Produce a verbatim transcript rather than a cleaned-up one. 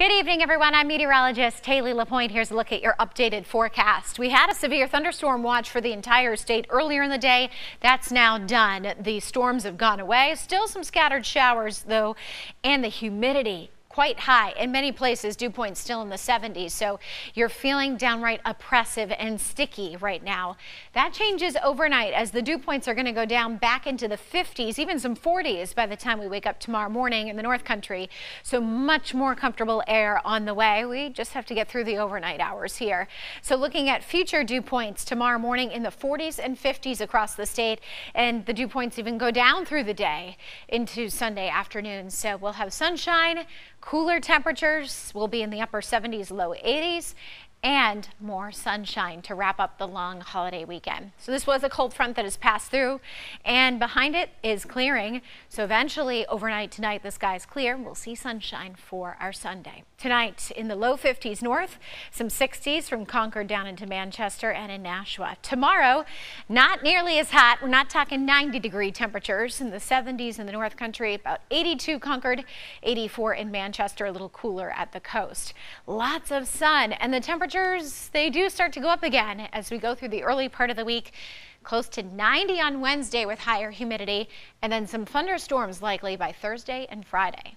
Good evening, everyone. I'm meteorologist Hayley LaPoint. Here's a look at your updated forecast. We had a severe thunderstorm watch for the entire state earlier in the day. That's now done. The storms have gone away. Still some scattered showers, though, and the humidity quite high in many places. Dew point still in the seventies, so you're feeling downright oppressive and sticky right now. That changes overnight as the dew points are going to go down back into the fifties, even some forties by the time we wake up tomorrow morning in the North Country. So much more comfortable air on the way. We just have to get through the overnight hours here. So looking at future dew points tomorrow morning in the forties and fifties across the state, and the dew points even go down through the day into Sunday afternoon. So we'll have sunshine. Cooler temperatures will be in the upper seventies, low eighties, and more sunshine to wrap up the long holiday weekend. So this was a cold front that has passed through, and behind it is clearing. So eventually overnight tonight, the sky's clear. We'll see sunshine for our Sunday. Tonight in the low fifties north, some sixties from Concord down into Manchester and in Nashua. Tomorrow, not nearly as hot. We're not talking ninety degree temperatures in the seventies in the North Country, about eighty-two Concord, eighty-four in Manchester, a little cooler at the coast. Lots of sun, and the temperature they do start to go up again as we go through the early part of the week. Close to ninety on Wednesday with higher humidity, and then some thunderstorms likely by Thursday and Friday.